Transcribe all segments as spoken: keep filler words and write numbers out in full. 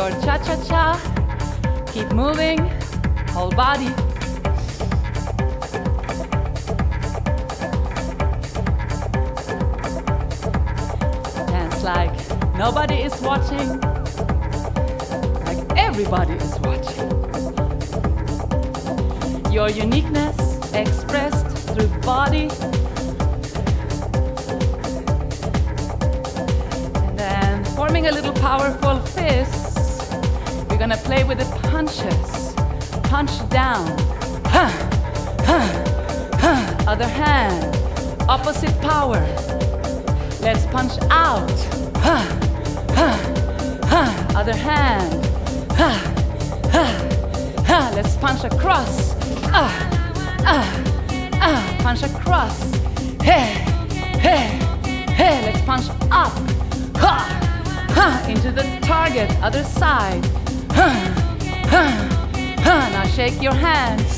your cha-cha-cha. Keep moving, whole body. Dance like nobody is watching, like everybody is watching. Your uniqueness expressed through body. And then forming a little powerful fist, we're gonna play with the punches. Punch down, huh, huh, huh. Other hand, opposite power. Let's punch out, huh, huh, huh. Other hand, huh, huh, huh. Let's punch across, uh, uh, uh. Punch across, hey, hey, hey. Let's punch up, huh, huh. Into the target, other side, huh, huh. Now shake your hands.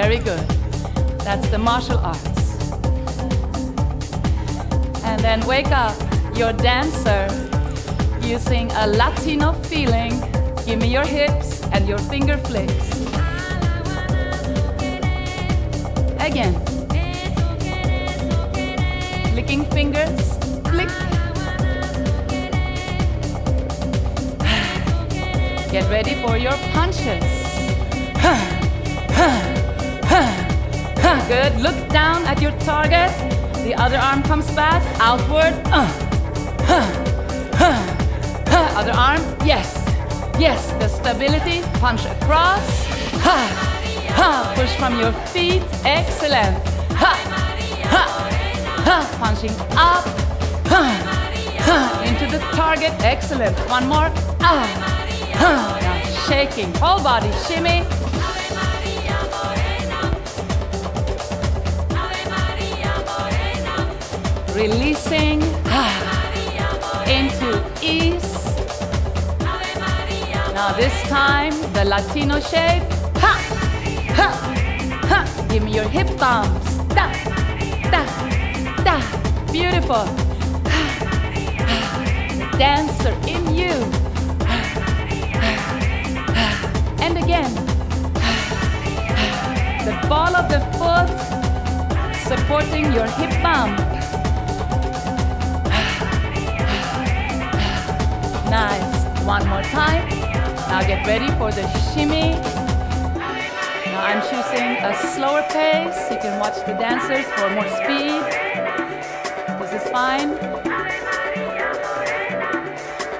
Very good. That's the martial arts. And then wake up your dancer using a Latino feeling. Give me your hips and your finger flicks. Again. Flicking fingers. Flick. Get ready for your punches. Good, look down at your target. The other arm comes back, outward. Other arm, yes. Yes, the stability, punch across. Push from your feet, excellent. Punching up. Into the target, excellent. One more. Huh. Now shaking, whole body, shimmy. Ave Maria Morena. Ave Maria Morena. Releasing into ease. Now this time, the Latino shape. Ha. Ha. Ha. Give me your hip bumps. Da. Da. Da. Beautiful. Dancer in you. And again, the ball of the foot supporting your hip bump. Nice. One more time. Now get ready for the shimmy. Now I'm choosing a slower pace. You can watch the dancers for more speed. This is fine.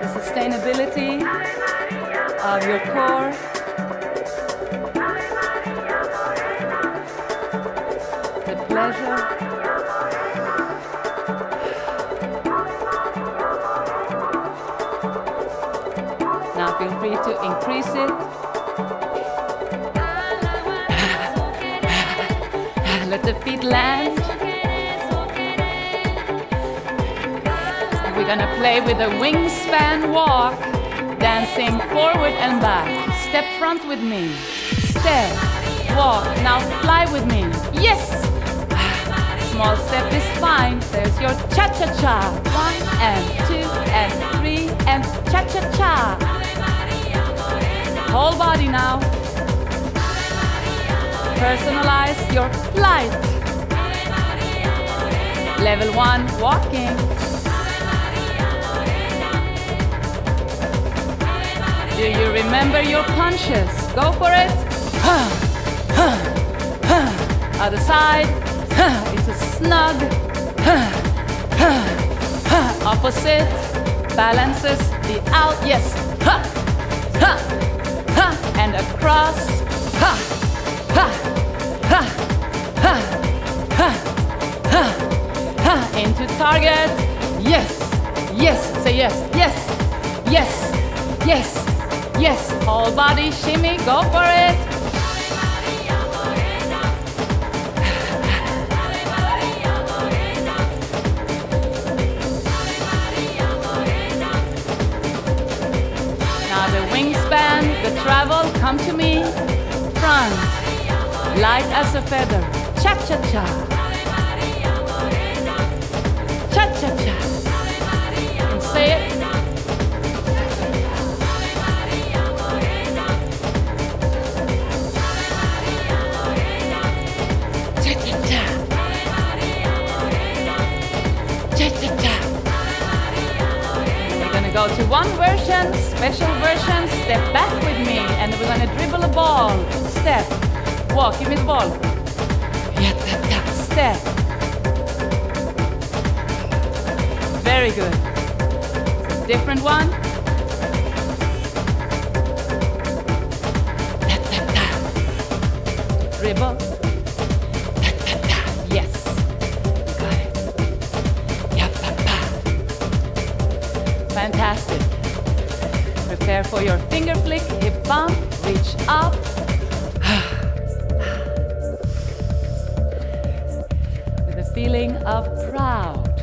The sustainability of your core. Pleasure. Now feel free to increase it. Let the feet land. We're gonna play with a wingspan walk, dancing forward and back. Step front with me. Step, walk, now fly with me. Yes! Small step is fine. There's your cha-cha-cha. One and two and three and cha-cha-cha. Whole body now. Personalize your flight. Level one, walking. Do you remember your punches? Go for it. Other side. It's a snug, opposite, balances the out, yes, and across, into target, yes, yes, say yes, yes, yes, yes, yes, whole body shimmy, go for it. Wingspan, the travel, come to me. Front, light as a feather. Cha-cha-cha. Cha-cha-cha. And say it. go to one version, special version, step back with me, and we're gonna dribble a ball. Step, walk, give me the ball. Step. Very good. Different one. Dribble. Yes. Got it. Fantastic. Prepare for your finger flick, hip bump, reach up. Feeling of proud.